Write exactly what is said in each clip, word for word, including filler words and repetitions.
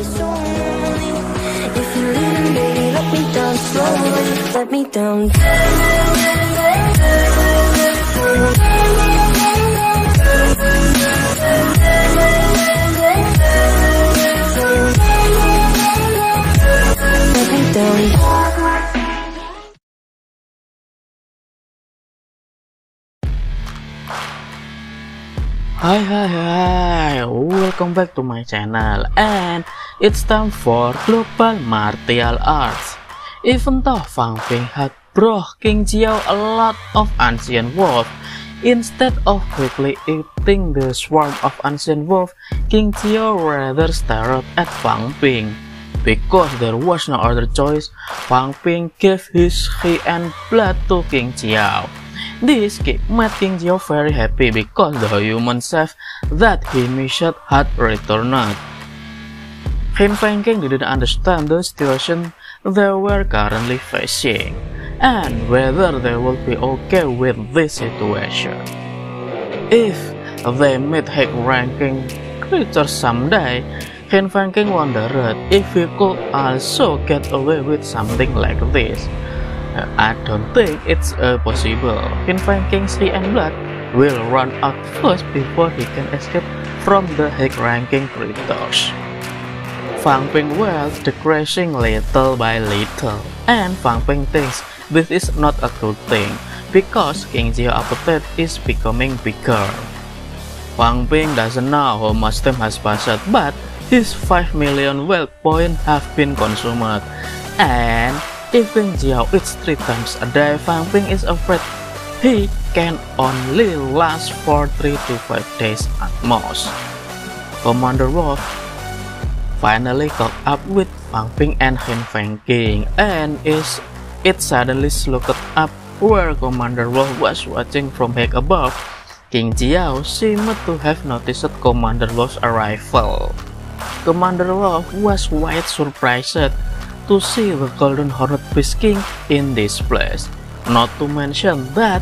Let me down. Hi hi hi, welcome back to my channel, and it's time for Global Martial Arts. Even though Fang Ping had brought King Jiao a lot of Ancient Wolf, instead of quickly eating the swarm of Ancient Wolf, King Jiao rather stared at Fang Ping. Because there was no other choice, Fang Ping gave his ki and blood to King Jiao. This made King Jiao very happy because the human self that he missed had returned. Hen Feng King didn't understand the situation they were currently facing, and whether they would be okay with this situation. If they meet high-ranking creatures someday, King Fang King wondered if he could also get away with something like this. I don't think it's uh, possible. King Fang King, Si and Blood will run out first before he can escape from the high-ranking creatures. Fang Ping was decreasing little by little, and Fang Ping thinks this is not a good thing because King Jiao's appetite is becoming bigger. Fang Ping doesn't know how much time has passed, but his five million wealth points have been consumed, and if King Jiao eats three times a day, Fang Ping is afraid he can only last for three to five days at most. Commander Wolf finally caught up with Fang Ping and Hen Feng King, and is it suddenly looked up where Commander Wolf was watching from back above. King Jiao seemed to have noticed Commander Wolf's arrival. Commander Wolf was quite surprised to see the Golden Hornet Beast King in this place, not to mention that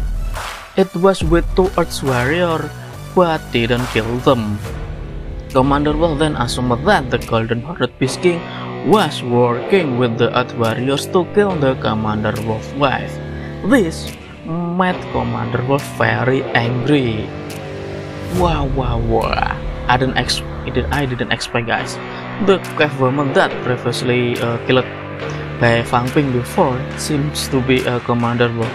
it was with two Earth Warrior but didn't kill them. Commander Wolf then assumed that the Golden Hornet Beast King was working with the Earth Warriors to kill the Commander Wolf's wife. This made Commander Wolf very angry. Wow, wow, wow! I didn't ex I didn't expect, guys. The cavewoman that previously uh, killed by Fang Ping before seems to be a Commander Wolf.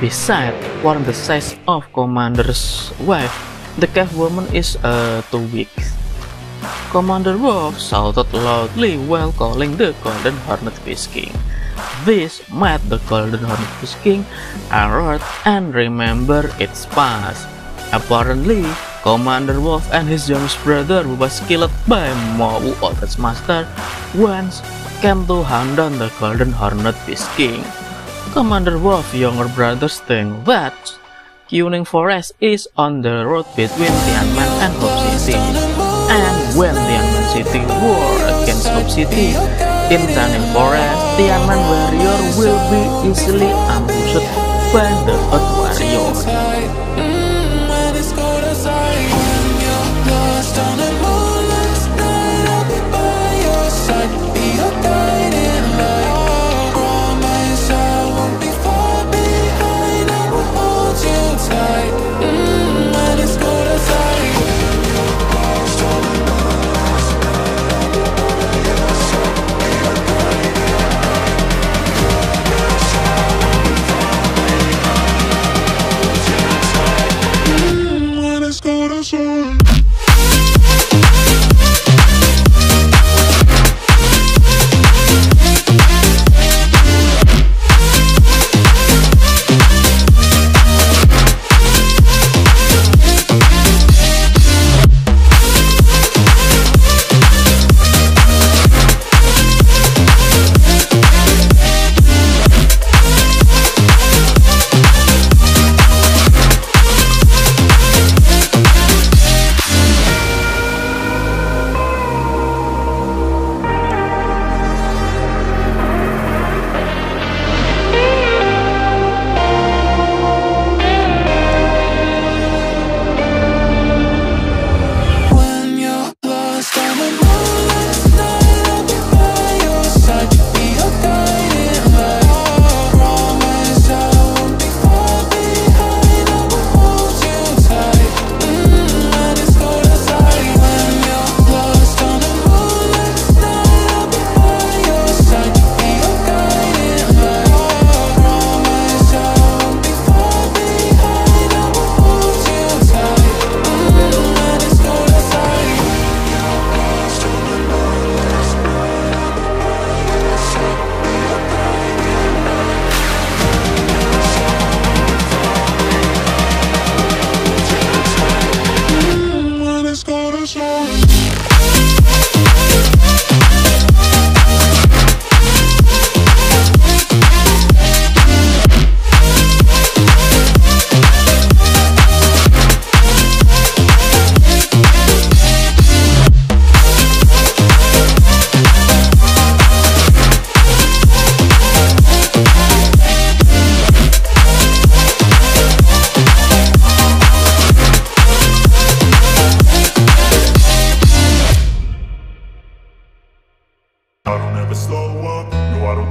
Besides, one the size of Commander's wife, the cavewoman is uh, too weak. Commander Wolf shouted loudly while calling the Golden Hornet Fish King. This made the Golden Hornet Fish King alert and remember its past. Apparently, Commander Wolf and his youngest brother, who was killed by Mou Otat's master, once came to hunt down the Golden Hornet Fish King. Commander Wolf's younger brothers think that Kuning Forest is on the road between Tianmen and Hope City, and when Tianmen City war against Hope City in Tianmen Forest, Tianmen Warrior will be easily ambushed by the Earth Warrior.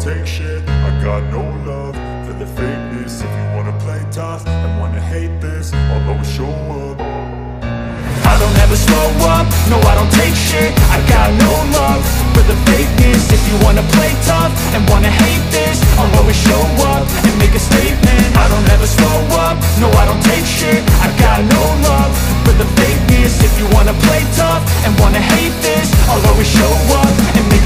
take shit. I got no love for the fakeness. If you wanna play tough and wanna hate this, I'll always show up. I don't ever slow up, no I don't take shit. I got no love for the fakeness. If you wanna play tough and wanna hate this, I'll always show up and make a statement. I don't ever slow up, no I don't take shit. I got no love for the fakeness. If you wanna play tough and wanna hate this, I'll always show up and make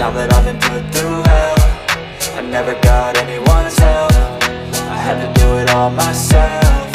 Now that I've been put through hell, I never got anyone's help. I had to do it all myself.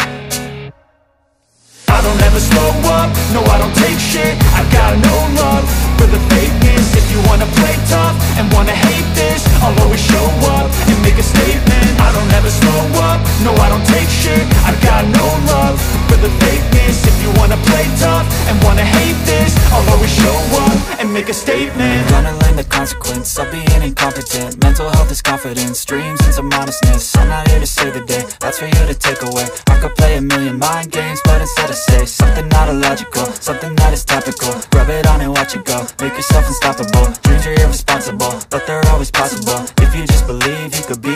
I don't ever slow up, no I don't take shit. I've got no love for the fakeness. If you wanna play tough and wanna hate this, I'll always show up and make a statement. I don't ever slow up, no I don't take shit. I've got no love for the fakeness. If you wanna play tough and wanna hate this, I'll always show up and make a statement. I'm gonna learn the consequence of being incompetent. Mental health is confidence, dreams and some modestness. I'm not here to save the day, that's for you to take away. I could play a million mind games, but instead I say something not illogical, something that is topical. Rub it on and watch it go, make yourself unstoppable. Dreams are irresponsible, but they're always possible. If you just believe, you could be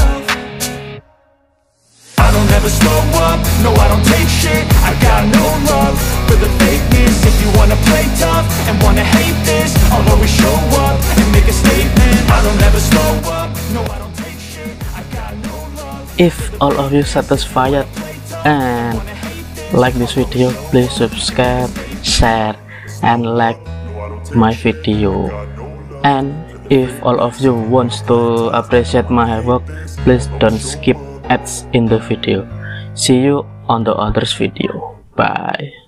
I don't ever slow up, no I don't take shit. I've got no love for the fakeness. If you wanna play tough and wanna hate this, I'll always show up and make a statement. I don't ever slow up, no I don't take shit. I've got no love. If all of you satisfied and like this video, please subscribe, share and like my video. And if all of you wants to appreciate my work, please don't skip ads in the video. See you on the others video. Bye.